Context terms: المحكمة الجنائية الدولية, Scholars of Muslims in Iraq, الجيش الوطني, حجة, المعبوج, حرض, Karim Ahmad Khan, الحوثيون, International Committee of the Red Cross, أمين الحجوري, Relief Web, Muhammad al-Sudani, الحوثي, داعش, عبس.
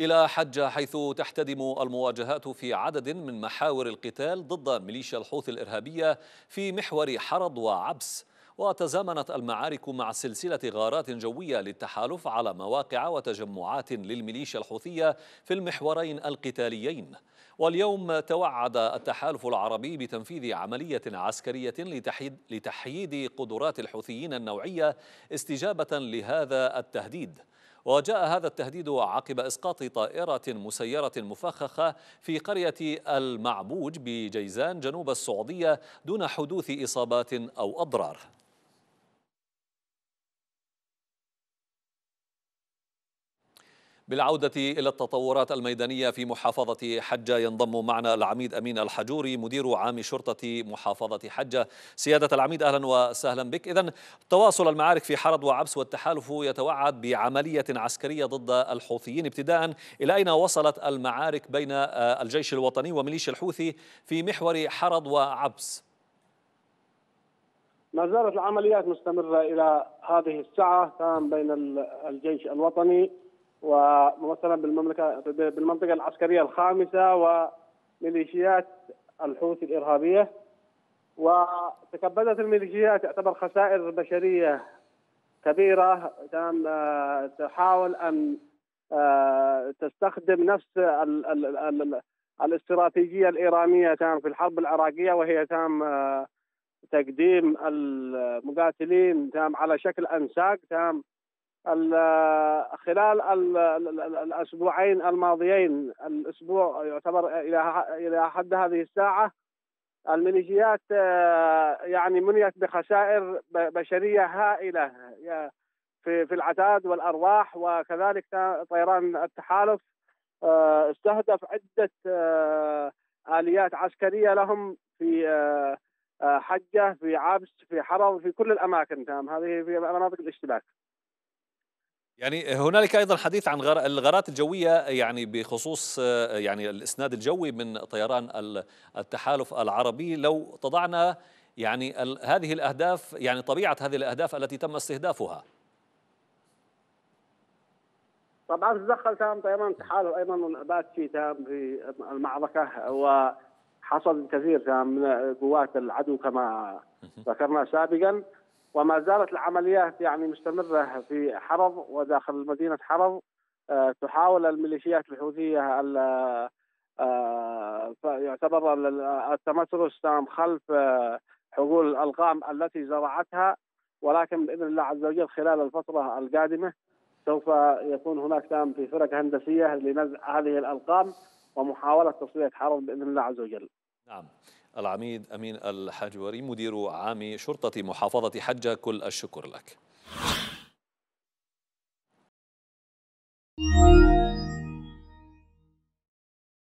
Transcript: إلى حجة حيث تحتدم المواجهات في عدد من محاور القتال ضد ميليشيا الحوثي الإرهابية في محور حرض وعبس، وتزامنت المعارك مع سلسلة غارات جوية للتحالف على مواقع وتجمعات للميليشيا الحوثية في المحورين القتاليين. واليوم توعد التحالف العربي بتنفيذ عملية عسكرية لتحييد قدرات الحوثيين النوعية استجابة لهذا التهديد. وجاء هذا التهديد عقب إسقاط طائرة مسيرة مفخخة في قرية المعبوج بجيزان جنوب السعودية دون حدوث إصابات أو أضرار. بالعودة إلى التطورات الميدانية في محافظة حجة، ينضم معنا العميد أمين الحجوري مدير عام شرطة محافظة حجة. سيادة العميد أهلا وسهلا بك. إذن تواصل المعارك في حرض وعبس والتحالف يتوعد بعملية عسكرية ضد الحوثيين. ابتداء إلى أين وصلت المعارك بين الجيش الوطني وميليشيا الحوثي في محور حرض وعبس؟ ما زالت العمليات مستمرة إلى هذه الساعة، كان بين الجيش الوطني وممثلا بالمنطقة العسكرية الخامسة وميليشيات الحوثي الإرهابية. وتكبدت الميليشيات تعتبر خسائر بشرية كبيرة، تحاول أن تستخدم نفس الاستراتيجية الإيرانية في الحرب العراقية، وهي تقديم المقاتلين على شكل أنساق. خلال الأسبوعين الماضيين، الأسبوع يعتبر إلى حد هذه الساعة، الميليشيات منيت بخسائر بشرية هائلة في العتاد والأرواح، وكذلك طيران التحالف استهدف عدة آليات عسكرية لهم في حجة، في عبس، في حرض، في كل الأماكن، هذه في مناطق الاشتباك. هنالك ايضا حديث عن الغارات الجويه بخصوص الاسناد الجوي من طيران التحالف العربي. لو تضعنا هذه الاهداف، طبيعه هذه الاهداف التي تم استهدافها. طبعا تدخل طيران التحالف ايضا ونبات في المعركه، وحصل الكثير من قوات العدو كما ذكرنا سابقا. وما زالت العمليات مستمرة في حرض وداخل مدينة حرض. تحاول الميليشيات الحوثية يعتبر التمترس خلف حقول الألغام التي زرعتها، ولكن بإذن الله عز وجل خلال الفترة القادمة سوف يكون هناك في فرق هندسية لنزع هذه الألغام ومحاولة تصفية حرض بإذن الله عز وجل. نعم. العميد أمين الحجوري مدير عام شرطة محافظة حجة، كل الشكر لك.